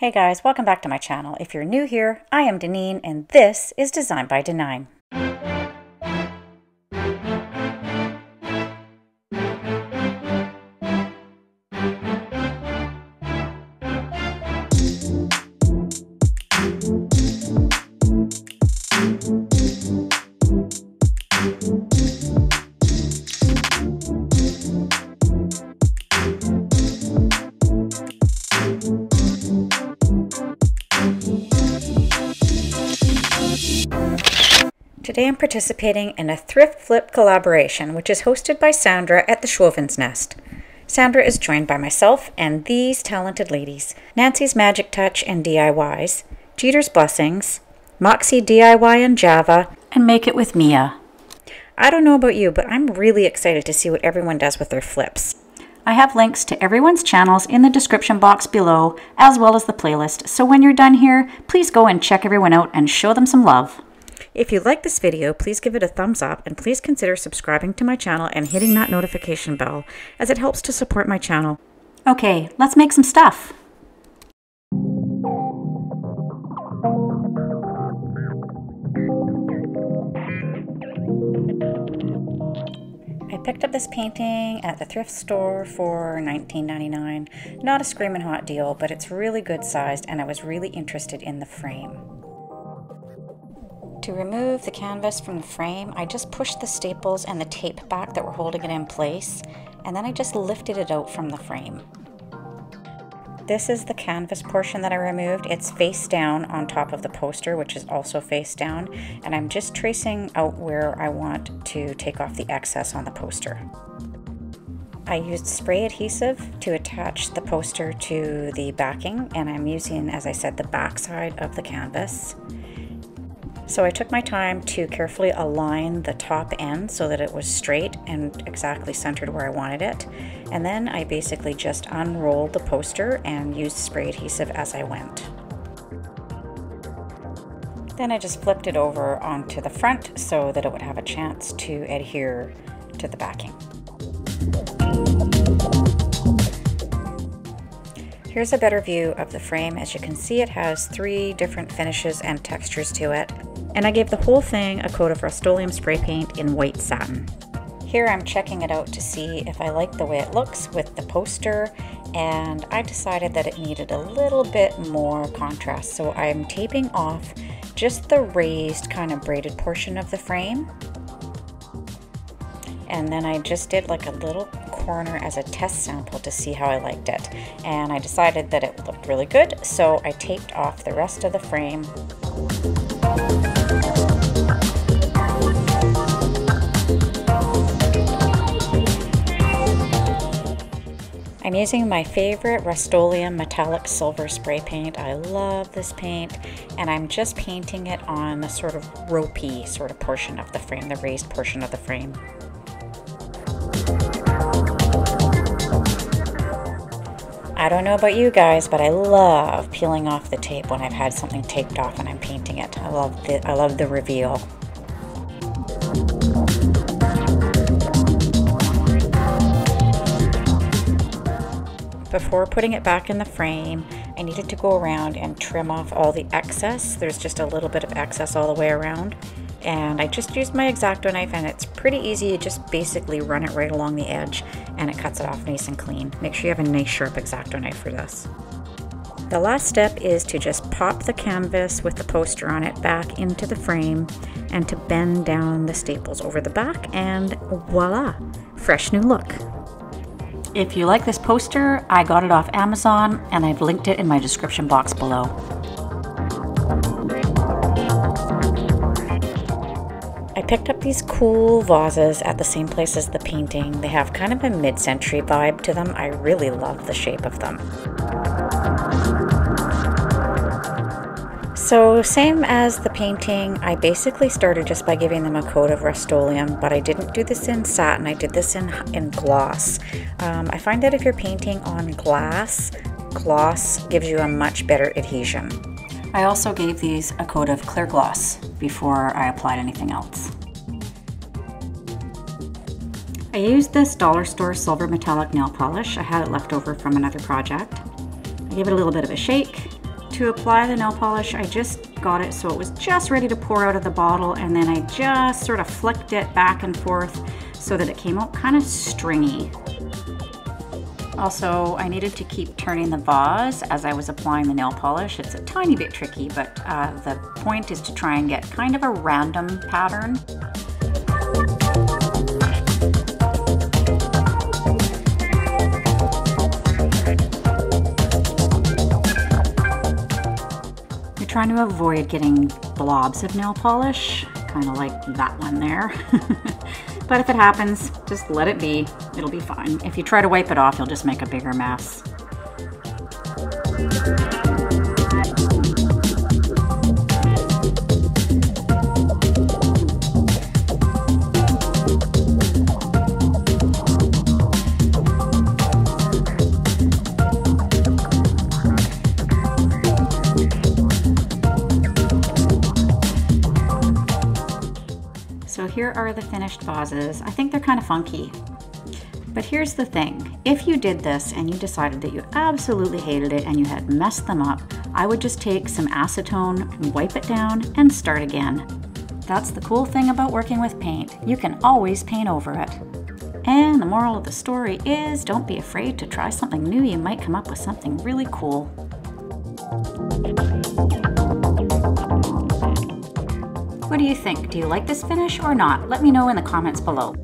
Hey guys, welcome back to my channel. If you're new here, I am Deneen and this is Design by D9. Today I'm participating in a Thrift Flip collaboration, which is hosted by Sandra at the Schwowin's Nest. Sandra is joined by myself and these talented ladies: Nancy's Magic Touch and DIYs, Jeter's Blessings, Moxie DIY and Java, and Make It With Mia. I don't know about you, but I'm really excited to see what everyone does with their flips. I have links to everyone's channels in the description box below, as well as the playlist, so when you're done here, please go and check everyone out and show them some love. If you like this video, please give it a thumbs up and please consider subscribing to my channel and hitting that notification bell, as it helps to support my channel. Okay, let's make some stuff. I picked up this painting at the thrift store for $19.99. Not a screaming hot deal, but it's really good sized and I was really interested in the frame. To remove the canvas from the frame, I just pushed the staples and the tape back that were holding it in place, and then I just lifted it out from the frame. This is the canvas portion that I removed. It's face down on top of the poster, which is also face down, and I'm just tracing out where I want to take off the excess on the poster. I used spray adhesive to attach the poster to the backing, and I'm using, as I said, the back side of the canvas. So I took my time to carefully align the top end so that it was straight and exactly centered where I wanted it. And then I basically just unrolled the poster and used spray adhesive as I went. Then I just flipped it over onto the front so that it would have a chance to adhere to the backing. Here's a better view of the frame. As you can see, it has three different finishes and textures to it. And I gave the whole thing a coat of Rust-Oleum spray paint in white satin. Here I'm checking it out to see if I like the way it looks with the poster, and I decided that it needed a little bit more contrast. So I'm taping off just the raised kind of braided portion of the frame. And then I just did like a little corner as a test sample to see how I liked it, and I decided that it looked really good, so I taped off the rest of the frame. I'm using my favorite Rust-Oleum metallic silver spray paint. I love this paint, and I'm just painting it on the sort of ropey sort of portion of the frame, the raised portion of the frame. I don't know about you guys, but I love peeling off the tape when I've had something taped off and I'm painting it. I love the reveal. Before putting it back in the frame, I needed to go around and trim off all the excess. There's just a little bit of excess all the way around. And I just used my X-Acto knife, and it's pretty easy. You just basically run it right along the edge and it cuts it off nice and clean. Make sure you have a nice sharp X-Acto knife for this. The last step is to just pop the canvas with the poster on it back into the frame and to bend down the staples over the back, and voila, fresh new look. If you like this poster, I got it off Amazon and I've linked it in my description box below. I picked up these cool vases at the same place as the painting. They have kind of a mid-century vibe to them. I really love the shape of them. So same as the painting, I basically started just by giving them a coat of Rust-Oleum, but I didn't do this in satin, I did this in gloss. I find that if you're painting on glass, gloss gives you a much better adhesion. I also gave these a coat of clear gloss before I applied anything else. I used this dollar store silver metallic nail polish. I had it left over from another project. I gave it a little bit of a shake, to apply the nail polish. I just got it so it was just ready to pour out of the bottle, and then I just sort of flicked it back and forth so that it came out kind of stringy. Also, I needed to keep turning the vase as I was applying the nail polish. It's a tiny bit tricky, but the point is to try and get kind of a random pattern. You're trying to avoid getting blobs of nail polish, kind of like that one there. But if it happens, just let it be. It'll be fine. If you try to wipe it off, you'll just make a bigger mess. So here are the finished vases. I think they're kind of funky. But here's the thing, if you did this and you decided that you absolutely hated it and you had messed them up, I would just take some acetone and wipe it down and start again. That's the cool thing about working with paint. You can always paint over it. And the moral of the story is, don't be afraid to try something new. You might come up with something really cool. What do you think? Do you like this finish or not? Let me know in the comments below.